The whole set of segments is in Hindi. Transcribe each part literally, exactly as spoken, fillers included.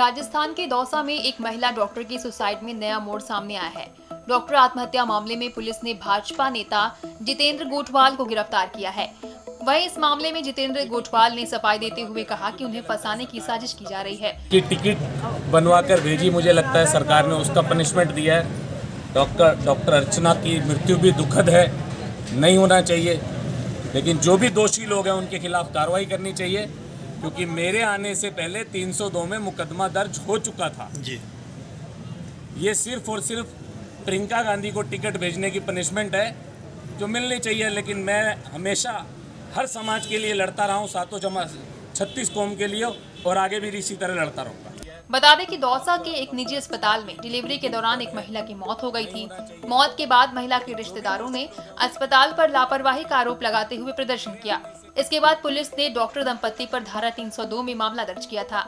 राजस्थान के दौसा में एक महिला डॉक्टर की सुसाइड में नया मोड़ सामने आया है। डॉक्टर आत्महत्या मामले में पुलिस ने भाजपा नेता जितेंद्र गोठवाल को गिरफ्तार किया है। वहीं इस मामले में जितेंद्र गोठवाल ने सफाई देते हुए कहा कि उन्हें फंसाने की साजिश की जा रही है कि टिकट बनवाकर भेजी। मुझे लगता है सरकार ने उसका पनिशमेंट दिया है। डॉक्टर डॉक्टर अर्चना की मृत्यु भी दुखद है, नहीं होना चाहिए, लेकिन जो भी दोषी लोग हैं उनके खिलाफ कार्रवाई करनी चाहिए, क्योंकि मेरे आने से पहले तीन सौ दो में मुकदमा दर्ज हो चुका था जी। ये सिर्फ और सिर्फ प्रियंका गांधी को टिकट भेजने की पनिशमेंट है जो मिलनी चाहिए, लेकिन मैं हमेशा हर समाज के लिए लड़ता रहा हूँ, सातों जमा छत्तीस कौम के लिए, और आगे भी इसी तरह लड़ता रहूँगा। बता दें कि दौसा के एक निजी अस्पताल में डिलीवरी के दौरान एक महिला की मौत हो गई थी। मौत के बाद महिला के रिश्तेदारों ने अस्पताल पर लापरवाही का आरोप लगाते हुए प्रदर्शन किया। इसके बाद पुलिस ने डॉक्टर दंपति पर धारा तीन सौ दो में मामला दर्ज किया था।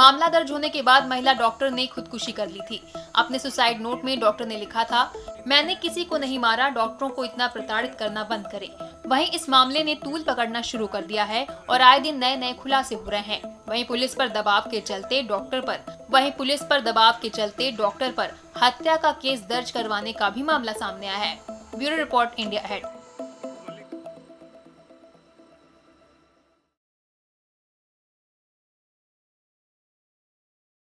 मामला दर्ज होने के बाद महिला डॉक्टर ने खुदकुशी कर ली थी। अपने सुसाइड नोट में डॉक्टर ने लिखा था, मैंने किसी को नहीं मारा, डॉक्टरों को इतना प्रताड़ित करना बंद करें। वहीं इस मामले ने तूल पकड़ना शुरू कर दिया है और आए दिन नए नए खुलासे हो रहे हैं। वहीं पुलिस पर दबाव के चलते डॉक्टर पर वहीं पुलिस पर दबाव के चलते डॉक्टर पर हत्या का केस दर्ज करवाने का भी मामला सामने आया है। Bureau report, India head.